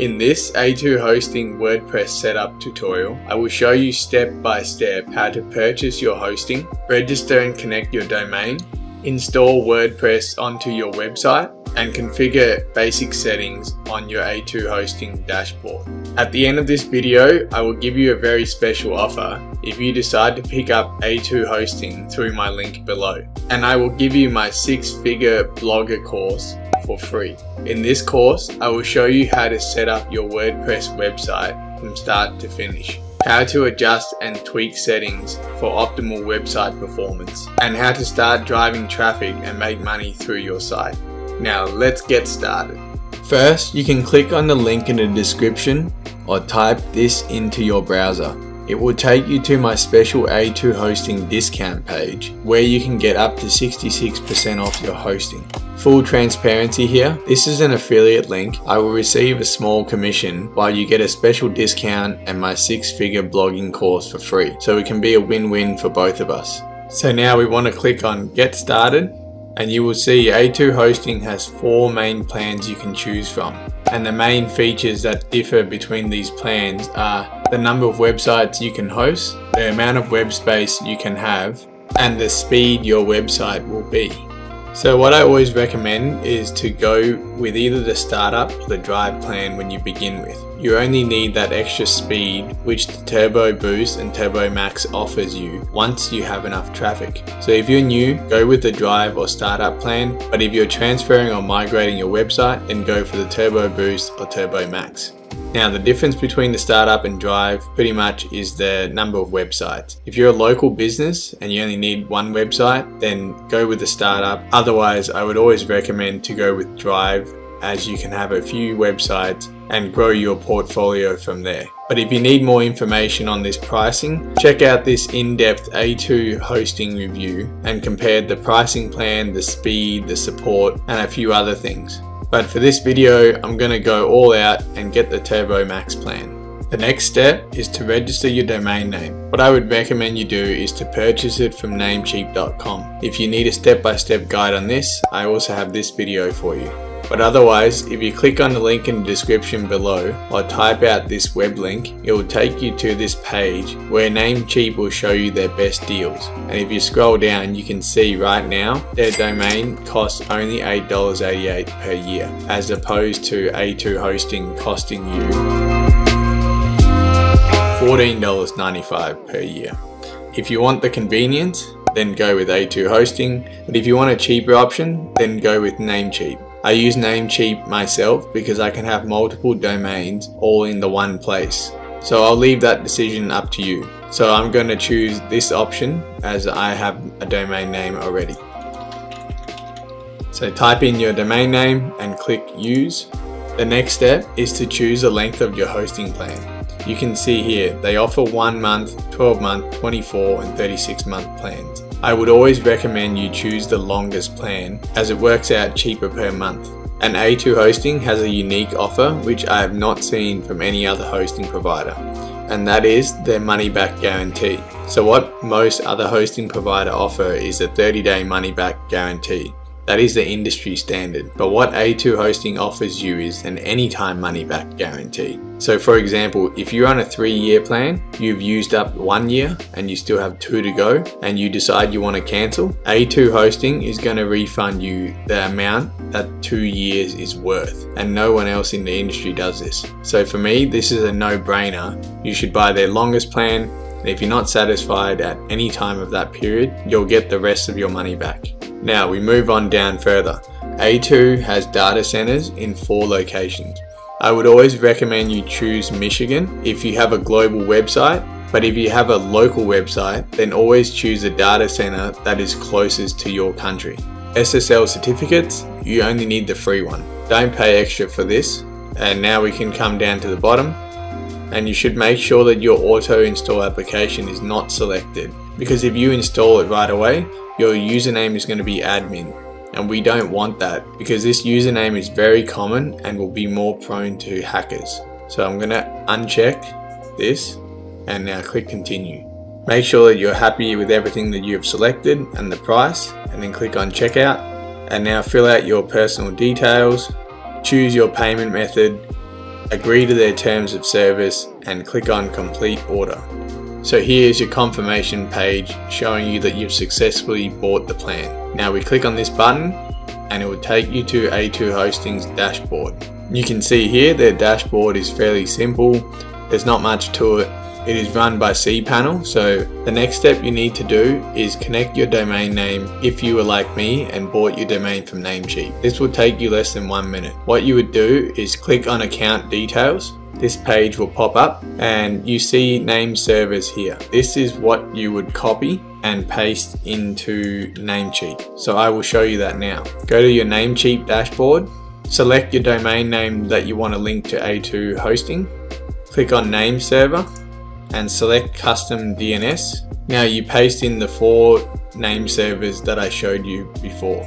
In this A2 Hosting WordPress setup tutorial, I will show you step by step how to purchase your hosting, register and connect your domain, install WordPress onto your website, and configure basic settings on your A2 Hosting dashboard. At the end of this video, I will give you a very special offer if you decide to pick up A2 Hosting through my link below. And I will give you my six-figure blogger course for free. In this course, I will show you how to set up your WordPress website from start to finish, how to adjust and tweak settings for optimal website performance, and how to start driving traffic and make money through your site. Now let's get started. First, you can click on the link in the description or type this into your browser. It will take you to my special A2 Hosting discount page where you can get up to 66% off your hosting. Full transparency here, this is an affiliate link. I will receive a small commission while you get a special discount and my six-figure blogging course for free. So it can be a win-win for both of us. So now we want to click on Get Started. And you will see A2 Hosting has four main plans you can choose from. And the main features that differ between these plans are the number of websites you can host, the amount of web space you can have, and the speed your website will be. So what I always recommend is to go with either the startup or the dry plan when you begin with. You only need that extra speed which the Turbo Boost and Turbo Max offers you once you have enough traffic. So if you're new, go with the Drive or Startup plan, but if you're transferring or migrating your website, then go for the Turbo Boost or Turbo Max. Now the difference between the Startup and Drive pretty much is the number of websites. If you're a local business and you only need one website, then go with the Startup. Otherwise, I would always recommend to go with Drive as you can have a few websites and grow your portfolio from there. But if you need more information on this pricing, check out this in-depth A2 Hosting review and compare the pricing plan, the speed, the support, and a few other things. But for this video, I'm going to go all out and get the Turbo Max plan. The next step is to register your domain name. What I would recommend you do is to purchase it from Namecheap.com. If you need a step-by-step guide on this, I also have this video for you. But otherwise, if you click on the link in the description below or type out this web link, it will take you to this page where Namecheap will show you their best deals. And if you scroll down, you can see right now their domain costs only $8.88 per year, as opposed to A2 Hosting costing you $14.95 per year. If you want the convenience, then go with A2 Hosting. But if you want a cheaper option, then go with Namecheap. I use Namecheap myself because I can have multiple domains all in the one place. So I'll leave that decision up to you. So I'm going to choose this option as I have a domain name already. So type in your domain name and click Use. The next step is to choose the length of your hosting plan. You can see here they offer 1 month, 12 month, 24 and 36 month plans. I would always recommend you choose the longest plan as it works out cheaper per month. And A2 Hosting has a unique offer which I have not seen from any other hosting provider, and that is their money back guarantee. So what most other hosting provider offer is a 30-day money back guarantee. That is the industry standard. But what A2 Hosting offers you is an anytime money back guarantee. So for example, if you're on a 3-year plan, you've used up 1 year and you still have 2 to go and you decide you want to cancel, A2 Hosting is going to refund you the amount that 2 years is worth, and no one else in the industry does this. So for me, this is a no-brainer. You should buy their longest plan, and if you're not satisfied at any time of that period, you'll get the rest of your money back. Now we move on down further. A2 has data centers in 4 locations. I would always recommend you choose Michigan if you have a global website, but if you have a local website, then always choose a data center that is closest to your country. SSL certificates, you only need the free one. Don't pay extra for this. And now we can come down to the bottom, and you should make sure that your auto install application is not selected, because if you install it right away, your username is going to be admin. And we don't want that because this username is very common and will be more prone to hackers. So I'm going to uncheck this and now click continue. Make sure that you're happy with everything that you've selected and the price, and then click on checkout. And now fill out your personal details, choose your payment method, agree to their terms of service, and click on complete order. So here's your confirmation page showing you that you've successfully bought the plan. Now we click on this button and it will take you to A2 Hosting's dashboard. You can see here their dashboard is fairly simple, there's not much to it. It is run by cPanel, so the next step you need to do is connect your domain name if you were like me and bought your domain from Namecheap. This will take you less than 1 minute. What you would do is click on account details. This page will pop up and you see name servers here. This is what you would copy and paste into Namecheap. So I will show you that now. Go to your Namecheap dashboard, select your domain name that you want to link to A2 Hosting, click on name server, and select custom DNS. Now you paste in the 4 name servers that I showed you before.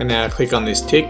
And now click on this tick,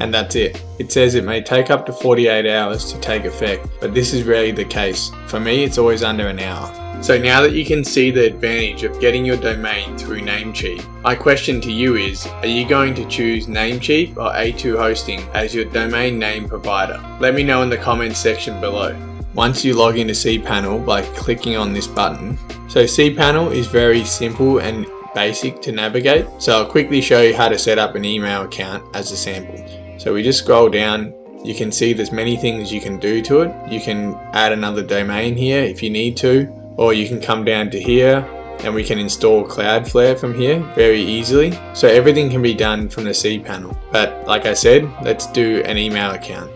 and that's it. It says it may take up to 48 hours to take effect, but this is rarely the case. For me, it's always under an hour. So now that you can see the advantage of getting your domain through Namecheap, my question to you is, are you going to choose Namecheap or A2 Hosting as your domain name provider? Let me know in the comments section below. Once you log into cPanel by clicking on this button, so cPanel is very simple and basic to navigate, so I'll quickly show you how to set up an email account as a sample. So we just scroll down. You can see there's many things you can do to it. You can add another domain here if you need to, or you can come down to here and we can install Cloudflare from here very easily. So everything can be done from the cPanel. But like I said, let's do an email account.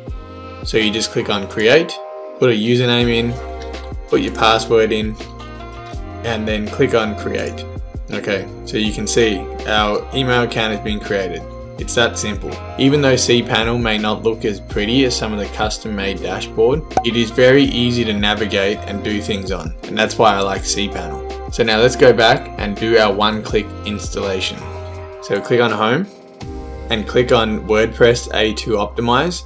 So you just click on create, put a username in, put your password in, and then click on create. Okay, so you can see our email account has been created. It's that simple. Even though cPanel may not look as pretty as some of the custom-made dashboard, it is very easy to navigate and do things on, and that's why I like cPanel. So now let's go back and do our one-click installation. So click on Home and click on WordPress A2 Optimize.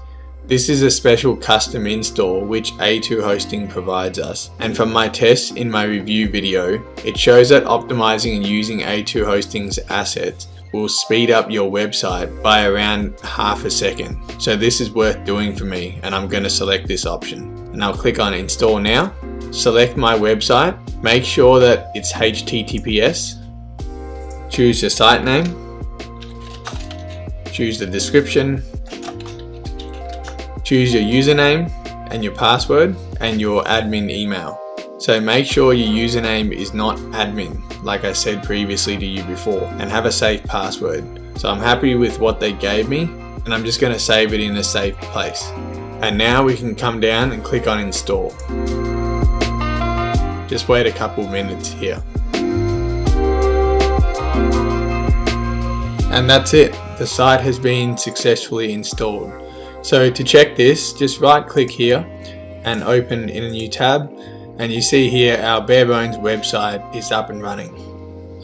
This is a special custom install which A2 Hosting provides us, and from my tests in my review video, it shows that optimizing and using A2 Hosting's assets will speed up your website by around half a second. So this is worth doing for me, and I'm going to select this option. And I'll click on install now, select my website, make sure that it's HTTPS, choose your site name, choose the description, choose your username and your password and your admin email. So make sure your username is not admin, like I said previously to you before, and have a safe password. So I'm happy with what they gave me, and I'm just going to save it in a safe place. And now we can come down and click on install. Just wait a couple minutes here. And that's it. The site has been successfully installed. So to check this, just right click here and open in a new tab. And you see here our bare bones website is up and running.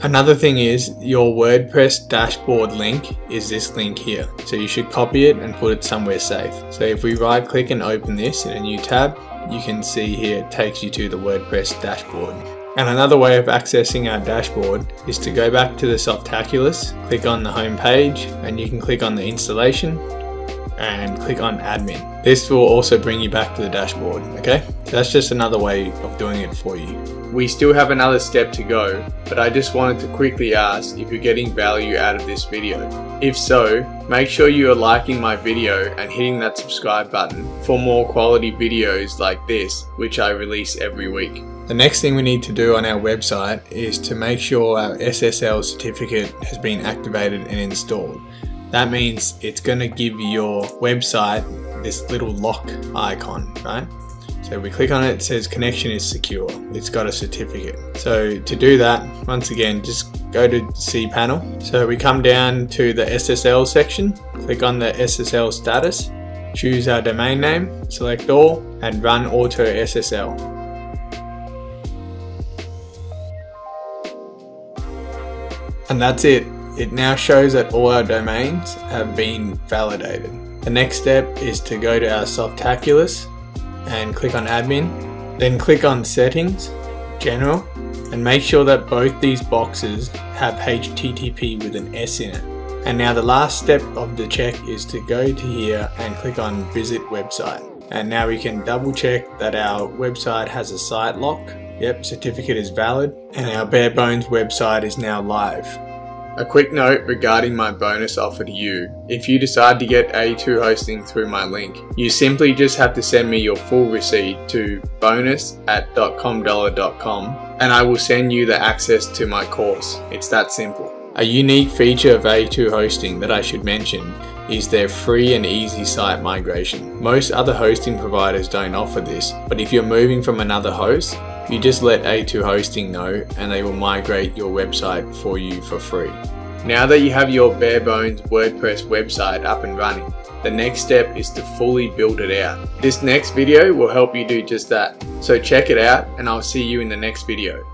Another thing is your WordPress dashboard link is this link here. So you should copy it and put it somewhere safe. So if we right click and open this in a new tab, you can see here it takes you to the WordPress dashboard. And another way of accessing our dashboard is to go back to the Softaculous, click on the home page, and you can click on the installation and click on admin. This will also bring you back to the dashboard, okay? So that's just another way of doing it for you. We still have another step to go, but I just wanted to quickly ask if you're getting value out of this video. If so, make sure you are liking my video and hitting that subscribe button for more quality videos like this, which I release every week. The next thing we need to do on our website is to make sure our SSL certificate has been activated and installed. That means it's going to give your website this little lock icon, right? So we click on it, it says connection is secure. It's got a certificate. So to do that, once again, just go to cPanel. So we come down to the SSL section, click on the SSL status, choose our domain name, select all, and run auto SSL. And that's it. It now shows that all our domains have been validated. The next step is to go to our Softaculous and click on admin, then click on settings, general, and make sure that both these boxes have HTTP with an S in it. And now the last step of the check is to go to here and click on Visit Website. And now we can double check that our website has a site lock. Yep, certificate is valid. And our bare bones website is now live. A quick note regarding my bonus offer to you. If you decide to get A2 hosting through my link, you simply just have to send me your full receipt to bonus@dotcomdollar.com and I will send you the access to my course. It's that simple. A unique feature of A2 hosting that I should mention is their free and easy site migration. Most other hosting providers don't offer this, but if you're moving from another host, you just let A2 Hosting know and they will migrate your website for you for free. Now that you have your bare bones WordPress website up and running, the next step is to fully build it out. This next video will help you do just that. So check it out and I'll see you in the next video.